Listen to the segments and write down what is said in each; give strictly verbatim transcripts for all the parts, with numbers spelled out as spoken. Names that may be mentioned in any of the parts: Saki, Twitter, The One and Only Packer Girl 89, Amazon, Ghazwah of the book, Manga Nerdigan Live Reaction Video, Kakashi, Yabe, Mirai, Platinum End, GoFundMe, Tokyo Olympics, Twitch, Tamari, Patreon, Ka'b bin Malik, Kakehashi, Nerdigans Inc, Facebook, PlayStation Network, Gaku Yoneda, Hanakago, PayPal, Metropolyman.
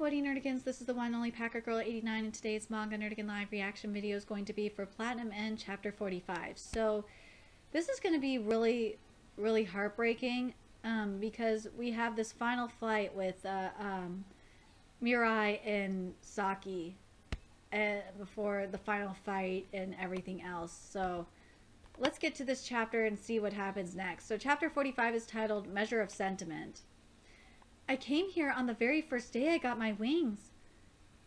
Woody Nerdigans, this is the One and Only Packer Girl eighty-nine, and today's Manga Nerdigan Live Reaction Video is going to be for Platinum End Chapter forty-five. So this is going to be really, really heartbreaking um, because we have this final fight with uh, um, Mirai and Saki uh, before the final fight and everything else. So let's get to this chapter and see what happens next. So Chapter forty-five is titled Measure of Sentiment. I came here on the very first day I got my wings.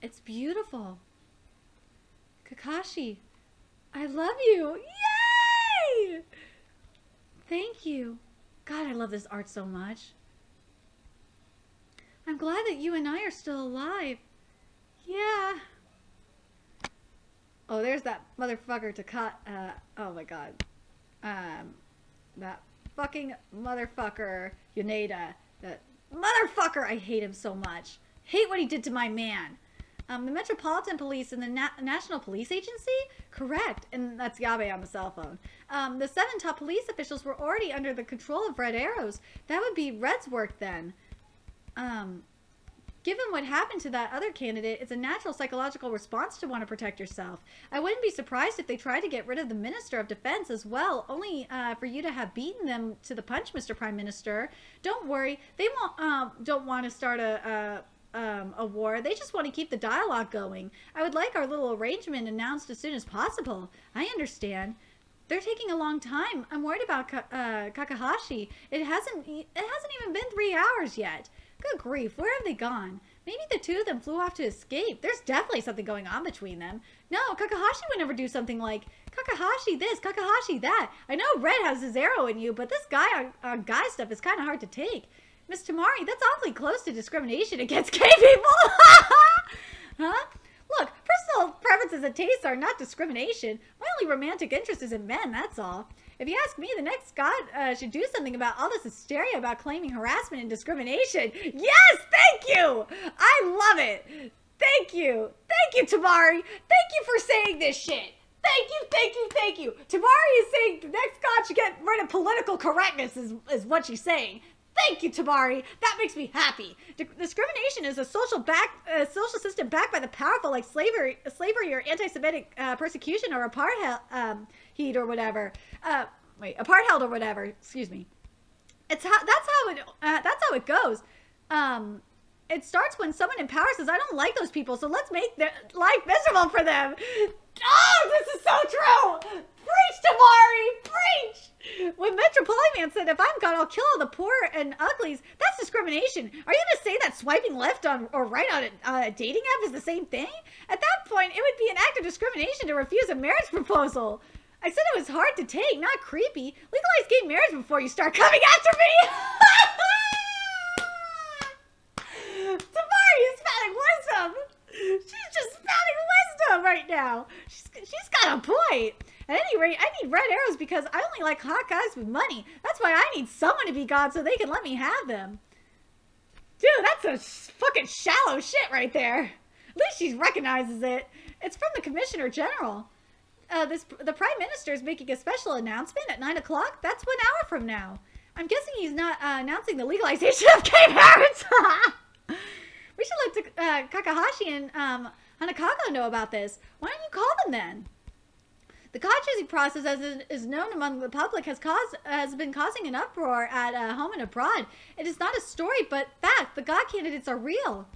It's beautiful. Kakashi, I love you. Yay! Thank you. God, I love this art so much. I'm glad that you and I are still alive. Yeah. Oh, there's that motherfucker to cut. Uh, oh my God. Um, that fucking motherfucker, Yoneda. That motherfucker, I hate him so much. Hate what he did to my man. Um, the Metropolitan Police and the Na National Police Agency? Correct. And that's Yabe on the cell phone. Um, the seven top police officials were already under the control of Red Arrows. That would be Red's work then. Um, given what happened to that other candidate, it's a natural psychological response to want to protect yourself. I wouldn't be surprised if they tried to get rid of the Minister of Defense as well, only uh, for you to have beaten them to the punch, Mister Prime Minister. Don't worry, they won't, um, don't want to start a, a, um, a war. They just want to keep the dialogue going. I would like our little arrangement announced as soon as possible. I understand. They're taking a long time. I'm worried about Ka uh, Kakehashi. It hasn't, it hasn't even been three hours yet. Good grief, where have they gone? Maybe the two of them flew off to escape. There's definitely something going on between them. No, Kakashi would never do something like, Kakashi this, Kakashi that. I know Red has his arrow in you, but this guy on, on guy stuff is kind of hard to take. Miss Tamari, that's awfully close to discrimination against gay people. Huh? Look, personal preferences and tastes are not discrimination. My only romantic interest is in men, that's all. If you ask me, the next god uh, should do something about all this hysteria about claiming harassment and discrimination. Yes, thank you! I love it! Thank you! Thank you, Tamari! Thank you for saying this shit! Thank you, thank you, thank you! Tamari is saying the next god should get rid of political correctness is, is what she's saying. Thank you, Tamari. That makes me happy. D discrimination is a social back, uh, social system backed by the powerful, like slavery, slavery or anti-Semitic uh, persecution or apartheid um, heat or whatever. Uh, wait, apartheid or whatever. Excuse me. It's how that's how it uh, that's how it goes. Um, it starts when someone in power says, "I don't like those people, so let's make their life miserable for them." Oh, this is so true. Preach, Tamari. Preach. When Metropolyman said, if I'm God, I'll kill all the poor and uglies, that's discrimination. Are you going to say that swiping left on or right on a, on a dating app is the same thing? At that point, it would be an act of discrimination to refuse a marriage proposal. I said it was hard to take, not creepy. Legalize gay marriage before you start coming after me! Tamari is spouting wisdom! She's just spouting wisdom right now. She's, she's got a point. At any rate, I need red arrows because I only like hot guys with money. That's why I need someone to be God so they can let me have them. Dude, that's a fucking shallow shit right there. At least she recognizes it. It's from the Commissioner General. Uh, this the Prime Minister is making a special announcement at nine o'clock. That's one hour from now. I'm guessing he's not uh, announcing the legalization of gay marriage. We should let uh, Kakahashi and um, Hanakago know about this. Why don't you call them then? The God-choosing process, as it is known among the public, has caused has been causing an uproar at uh, home and abroad. It is not a story, but fact. The God candidates are real.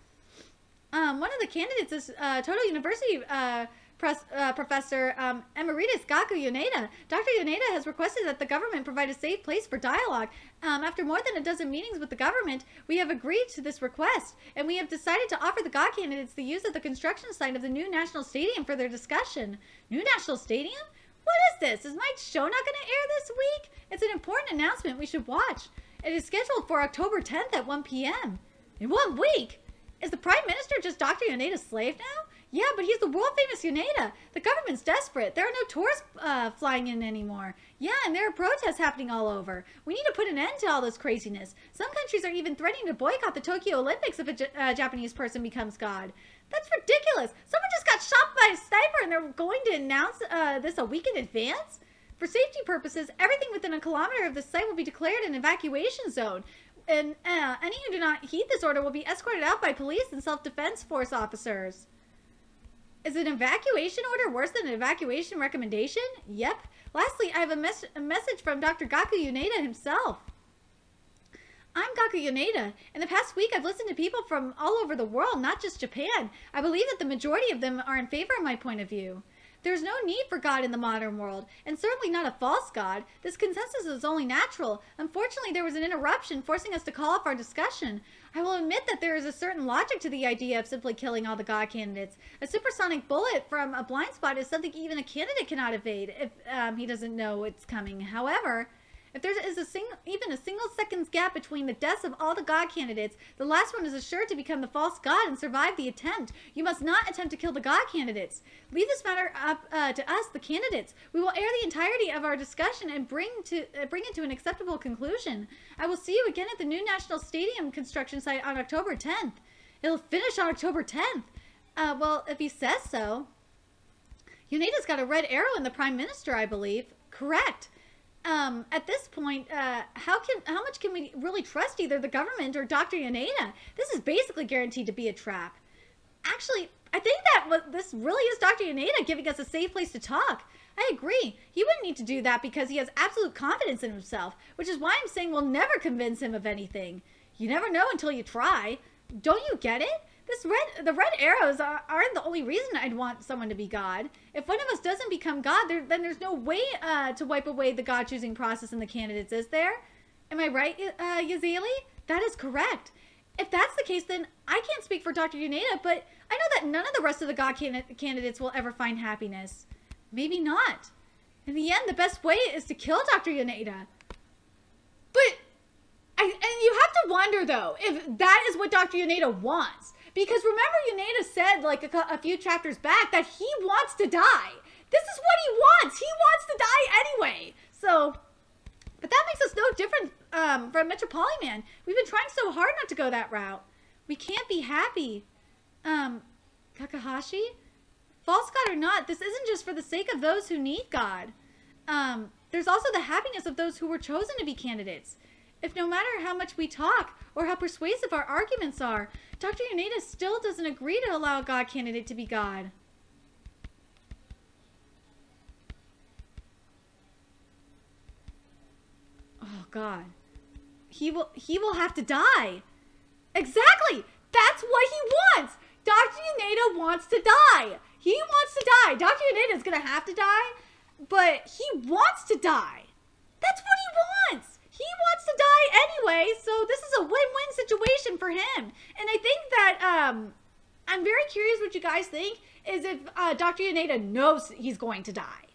Um, one of the candidates is uh, Total University uh, press, uh, Professor um, Emeritus Gaku Yoneda. Doctor Yoneda has requested that the government provide a safe place for dialogue. Um, after more than a dozen meetings with the government, we have agreed to this request, and we have decided to offer the God candidates the use of the construction site of the new National Stadium for their discussion. New National Stadium? What is this? Is my show not going to air this week? It's an important announcement we should watch. It is scheduled for October tenth at one p m In one week? Is the Prime Minister just Doctor Yoneda's slave now? Yeah, but he's the world-famous Yoneda. The government's desperate. There are no tourists uh, flying in anymore. Yeah, and there are protests happening all over. We need to put an end to all this craziness. Some countries are even threatening to boycott the Tokyo Olympics if a J uh, Japanese person becomes God. That's ridiculous. Someone just got shot by a sniper and they're going to announce uh, this a week in advance? For safety purposes, everything within a kilometer of the site will be declared an evacuation zone. and uh, any who do not heed this order will be escorted out by police and self-defense force officers. Is an evacuation order worse than an evacuation recommendation? Yep. Lastly, I have a, mes a message from Doctor Gaku Yoneda himself. I'm Gaku Yoneda. In the past week, I've listened to people from all over the world, not just Japan. I believe that the majority of them are in favor of my point of view. There's no need for God in the modern world, and certainly not a false God. This consensus is only natural. Unfortunately, there was an interruption forcing us to call off our discussion. I will admit that there is a certain logic to the idea of simply killing all the God candidates. A supersonic bullet from a blind spot is something even a candidate cannot evade if um, he doesn't know it's coming. However, if there is a single, even a single second's gap between the deaths of all the God candidates, the last one is assured to become the false God and survive the attempt. You must not attempt to kill the God candidates. Leave this matter up uh, to us, the candidates. We will air the entirety of our discussion and bring to uh, bring it to an acceptable conclusion. I will see you again at the new National Stadium construction site on October tenth. It'll finish on October tenth. Uh, well, if he says so. Yoneda's got a red arrow in the Prime Minister, I believe. Correct. Um, at this point, uh, how can how much can we really trust either the government or Doctor Yoneda? This is basically guaranteed to be a trap. Actually, I think that this really is Doctor Yoneda giving us a safe place to talk. I agree. He wouldn't need to do that because he has absolute confidence in himself, which is why I'm saying we'll never convince him of anything. You never know until you try. Don't you get it? This red, the red arrows are, aren't the only reason I'd want someone to be God. If one of us doesn't become God, there, then there's no way uh, to wipe away the God-choosing process in the candidates, is there? Am I right, uh, Yazali? That is correct. If that's the case, then I can't speak for Doctor Yoneda, but I know that none of the rest of the God can candidates will ever find happiness. Maybe not. In the end, the best way is to kill Doctor Yoneda. But, I, and you have to wonder, though, if that is what Doctor Yoneda wants. Because remember, Yoneda said, like, a, a few chapters back that he wants to die. This is what he wants. He wants to die anyway. So, but that makes us no different um, from Metropolyman. We've been trying so hard not to go that route. We can't be happy. Um, Kakahashi? False God or not, this isn't just for the sake of those who need God. Um, there's also the happiness of those who were chosen to be candidates. If no matter how much we talk or how persuasive our arguments are, Doctor Yoneda still doesn't agree to allow a God candidate to be God. Oh God. He will he will have to die. Exactly! That's what he wants! Doctor Yoneda wants to die! He wants to die! Doctor Yoneda's gonna have to die, but he wants to die! That's what he wants! He wants to die anyway, so this is a win-win situation for him. And I think that, um, I'm very curious what you guys think is if uh, Doctor Yoneda knows he's going to die.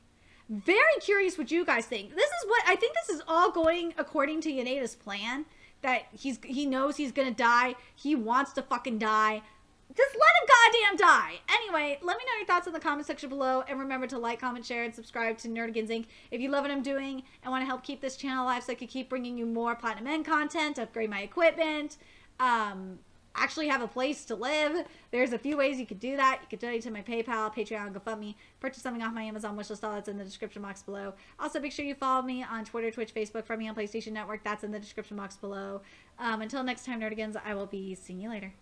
Very curious what you guys think. This is what, I think this is all going according to Yoneda's plan, that he's he knows he's going to die. He wants to fucking die. Just let him goddamn die. Anyway, let me know your thoughts in the comment section below. And remember to like, comment, share, and subscribe to Nerdigans Incorporated. If you love what I'm doing and want to help keep this channel alive so I can keep bringing you more Platinum End content, upgrade my equipment, um, actually have a place to live. There's a few ways you could do that. You could donate to my PayPal, Patreon, GoFundMe, purchase something off my Amazon wishlist. All that's in the description box below. Also, make sure you follow me on Twitter, Twitch, Facebook, from me on PlayStation Network. That's in the description box below. Um, until next time, Nerdigans, I will be seeing you later.